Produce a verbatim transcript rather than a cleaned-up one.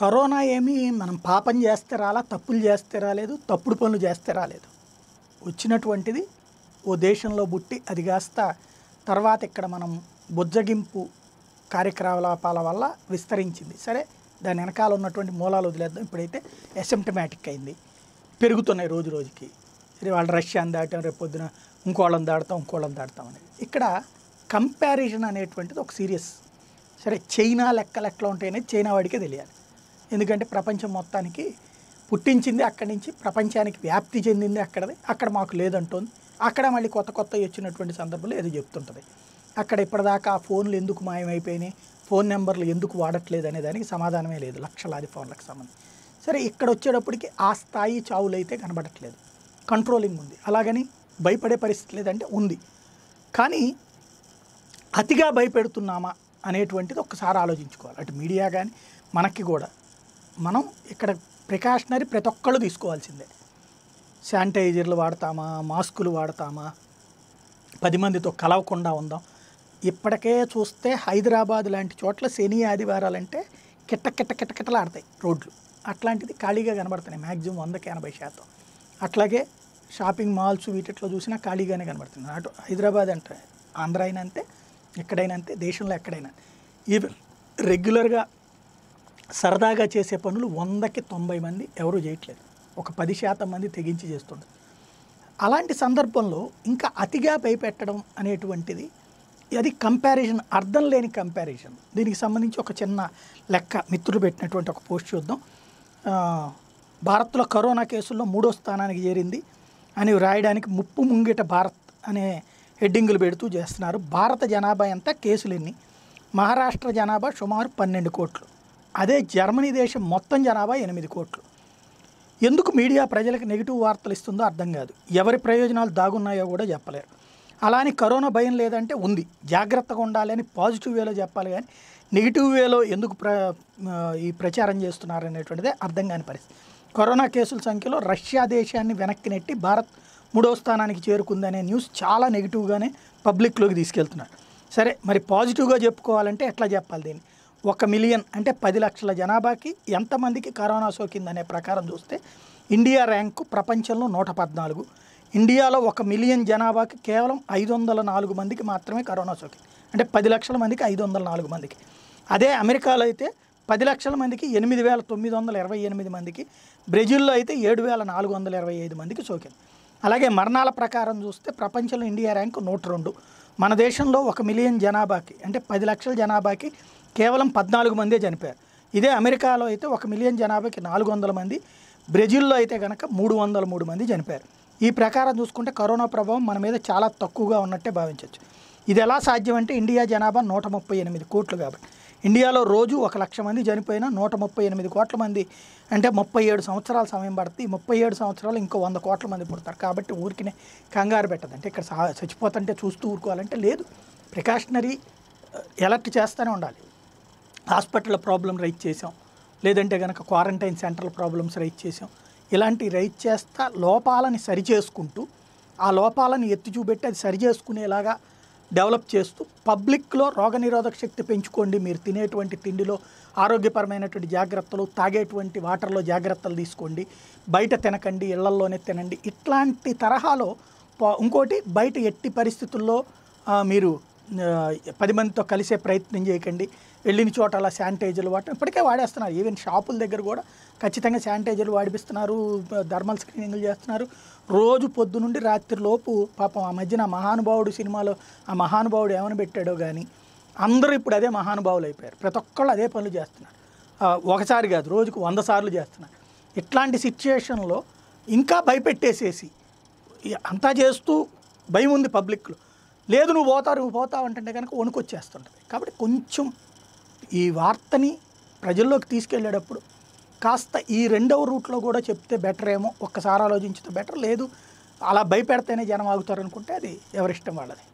Corona ఏమీ మనం పాపం చేస్తే రాలా, తప్పులు చేస్తే రాలేదు, తప్పుడు పనులు చేస్తే రాలేదు. వచ్చినటువంటిది ఓ దేశంలో పుట్టి అది కాస్త తర్వాత ఇక్కడ మనం బొజ్జగింపు కార్యకలాపాల వల్ల విస్తరించింది. సరే, దాని వెనకాల ఉన్నటువంటి మూలాలు వదిలేద్దాం. ఇప్పుడైతే అసిమ్టమాటిక్ అయింది, పెరుగుతున్నాయి రోజు రోజుకి. వాళ్ళు రష్యాని దాటాం, రేపు పొద్దున ఇంకోళ్ళని దాడతాం ఇంకోళ్ళని దాడతాం అనేది. ఇక్కడ కంపారిజన్ అనేటువంటిది ఒక సీరియస్. సరే, చైనా లెక్కలు ఎట్లా ఉంటాయనేది చైనా వాడికే తెలియాలి. ఎందుకంటే ప్రపంచం మొత్తానికి పుట్టించింది అక్కడి నుంచి, ప్రపంచానికి వ్యాప్తి చెందింది అక్కడది. అక్కడ మాకు లేదంటుంది. అక్కడ మళ్ళీ కొత్త కొత్త వచ్చినటువంటి సందర్భంలో ఏదో చెప్తుంటుంది. అక్కడ ఇప్పటిదాకా ఆ ఫోన్లు ఎందుకు మాయమైపోయినాయి, ఫోన్ నెంబర్లు ఎందుకు వాడట్లేదు అనే దానికి సమాధానమే లేదు, లక్షలాది ఫోన్లకు సంబంధించి. సరే, ఇక్కడ వచ్చేటప్పటికి ఆ స్థాయి చావులైతే కనబడట్లేదు, కంట్రోలింగ్ ఉంది. అలాగని భయపడే పరిస్థితి లేదంటే ఉంది, కానీ అతిగా భయపెడుతున్నామా అనేటువంటిది ఒక్కసారి ఆలోచించుకోవాలి. అటు మీడియా కానీ మనకి కూడా మనం ఇక్కడ ప్రికాషనరీ ప్రతి ఒక్కళ్ళు తీసుకోవాల్సిందే. శానిటైజర్లు వాడతామా, మాస్కులు వాడతామా, పది మందితో కలవకుండా ఉందాం. ఇప్పటికే చూస్తే హైదరాబాద్ లాంటి చోట్ల శని ఆదివారాలంటే కిట్ట కిట్ట కిట్ట కిట్టలు ఆడతాయి రోడ్లు. అట్లాంటిది ఖాళీగా కనబడుతున్నాయి మ్యాక్సిమం వందకి ఎనభై శాతం. అట్లాగే షాపింగ్ మాల్స్ వీటిలో చూసినా ఖాళీగానే కనబడుతుంది. అటు హైదరాబాద్ అంటే, ఆంధ్ర అయినా అంతే, ఎక్కడైనా అంతే, దేశంలో ఎక్కడైనా. ఇవి రెగ్యులర్గా సరదాగా చేసే పనులు వందకి తొంభై మంది ఎవరూ చేయట్లేదు, ఒక పది శాతం మంది తెగించి చేస్తుంటారు. అలాంటి సందర్భంలో ఇంకా అతిగా భయపెట్టడం అనేటువంటిది, అది కంపారిజన్, అర్థం లేని కంపారిజన్. దీనికి సంబంధించి ఒక చిన్న లెక్క మిత్రులు పెట్టినటువంటి ఒక పోస్ట్ చూద్దాం. భారత్లో కరోనా కేసుల్లో మూడో స్థానానికి చేరింది అని రాయడానికి ముప్పు ముంగిట భారత్ అనే హెడ్డింగులు పెడుతూ చేస్తున్నారు. భారత జనాభా ఎంత, కేసులు ఎన్ని? మహారాష్ట్ర జనాభా సుమారు పన్నెండు కోట్లు, అదే జర్మనీ దేశం మొత్తం జనాభా ఎనిమిది కోట్లు. ఎందుకు మీడియా ప్రజలకు నెగిటివ్ వార్తలు ఇస్తుందో అర్థం కాదు, ఎవరి ప్రయోజనాలు దాగున్నాయో కూడా చెప్పలేరు. అలానే కరోనా భయం లేదంటే ఉంది, జాగ్రత్తగా ఉండాలి అని పాజిటివ్ వేలో చెప్పాలి, కానీ నెగిటివ్ వేలో ఎందుకు ప్ర ఈ ప్రచారం చేస్తున్నారు అనేటువంటిదే అర్థం కాని పరిస్థితి. కరోనా కేసుల సంఖ్యలో రష్యా దేశాన్ని వెనక్కి నెట్టి భారత్ మూడో స్థానానికి చేరుకుందనే న్యూస్ చాలా నెగిటివ్గానే పబ్లిక్లోకి తీసుకెళ్తున్నారు. సరే, మరి పాజిటివ్గా చెప్పుకోవాలంటే ఎట్లా చెప్పాలి దీన్ని? ఒక మిలియన్ అంటే పది లక్షల జనాభాకి ఎంతమందికి కరోనా సోకిందనే ప్రకారం చూస్తే ఇండియా ర్యాంకు ప్రపంచంలో నూట పద్నాలుగు. ఇండియాలో ఒక మిలియన్ జనాభాకి కేవలం ఐదు వందల నాలుగు మందికి మాత్రమే కరోనా సోకింది, అంటే పది లక్షల మందికి ఐదు వందల నాలుగు మందికి. అదే అమెరికాలో అయితే పది లక్షల మందికి ఎనిమిది వేల తొమ్మిది వందల ఇరవై ఎనిమిది మందికి, బ్రెజిల్లో అయితే ఏడు వేల నాలుగు వందల ఇరవై ఐదు మందికి సోకింది. అలాగే మరణాల ప్రకారం చూస్తే ప్రపంచంలో ఇండియా ర్యాంకు నూట రెండు. మన దేశంలో ఒక మిలియన్ జనాభాకి అంటే పది లక్షల జనాభాకి కేవలం పద్నాలుగు మందే చనిపోయారు. ఇదే అమెరికాలో అయితే ఒక మిలియన్ జనాభాకి నాలుగు వందల మంది, బ్రెజిల్లో అయితే కనుక మూడు వందల మూడు మంది చనిపోయారు. ఈ ప్రకారం చూసుకుంటే కరోనా ప్రభావం మన మీద చాలా తక్కువగా ఉన్నట్టే భావించవచ్చు. ఇది ఎలా సాధ్యం అంటే ఇండియా జనాభా నూట ముప్పై ఎనిమిది కోట్లు కాబట్టి ఇండియాలో రోజు ఒక లక్ష మంది చనిపోయినా నూట ముప్పై ఎనిమిది కోట్ల మంది అంటే ముప్పై ఏడు సంవత్సరాల సమయం పడుతుంది. ముప్పై ఏడు సంవత్సరాలు ఇంకో వంద కోట్ల మంది పుడతారు. కాబట్టి ఊరికినే కంగారు పెట్టదు. అంటే ఇక్కడ చచ్చిపోతుంటే చూస్తూ ఊరుకోవాలంటే లేదు, ప్రికాషనరీ ఎలర్ట్ చేస్తూనే ఉండాలి. హాస్పిటల్ ప్రాబ్లం రైజ్ చేసాం, లేదంటే కనుక క్వారంటైన్ సెంటర్ ప్రాబ్లమ్స్ రైజ్ చేసాం, ఇలాంటి రైజ్ చేస్తా లోపాలని సరిచేసుకుంటూ ఆ లోపాలను ఎత్తి చూపెట్టి అది సరిచేసుకునేలాగా డెవలప్ చేస్తూ పబ్లిక్లో రోగనిరోధక శక్తి పెంచుకోండి, మీరు తినేటువంటి తిండిలో ఆరోగ్యపరమైనటువంటి జాగ్రత్తలు, తాగేటువంటి వాటర్లో జాగ్రత్తలు తీసుకోండి, బయట తినకండి, ఇళ్లల్లోనే తినండి, ఇట్లాంటి తరహాలో. ఇంకోటి, బయట ఎట్టి పరిస్థితుల్లో మీరు పది మందితో కలిసే ప్రయత్నం చేయకండి, వెళ్ళిన చోట అలా శానిటైజర్లు వాడటం ఇప్పటికే వాడేస్తున్నారు. ఈవెన్ షాపుల దగ్గర కూడా ఖచ్చితంగా శానిటైజర్లు వాడిపిస్తున్నారు, థర్మల్ స్క్రీనింగ్లు చేస్తున్నారు. రోజు పొద్దు నుండి రాత్రి లోపు పాపం ఆ మధ్యన మహానుభావుడు సినిమాలో ఆ మహానుభావుడు ఏమని పెట్టాడో కానీ అందరూ ఇప్పుడు అదే మహానుభావులు అయిపోయారు, ప్రతి ఒక్కళ్ళు అదే పనులు చేస్తున్నారు. ఒకసారి కాదు, రోజుకు వంద సార్లు చేస్తున్నారు. ఇట్లాంటి సిచ్యుయేషన్లో ఇంకా భయపెట్టేసేసి అంతా చేస్తూ భయం ఉంది పబ్లిక్లో, లేదు నువ్వు పోతావు నువ్వు పోతావు అంటే కనుక వణుకొచ్చేస్తుంటుంది. కాబట్టి కొంచెం ఈ వార్తని ప్రజల్లోకి తీసుకెళ్ళేటప్పుడు కాస్త ఈ రెండవ రూట్లో కూడా చెప్తే బెటర్ ఏమో, ఒక్కసారి ఆలోచించడం బెటర్. లేదు అలా భయపెడితేనే జనం ఆగుతారు అనుకుంటే అది ఎవరిష్టం వాళ్ళది.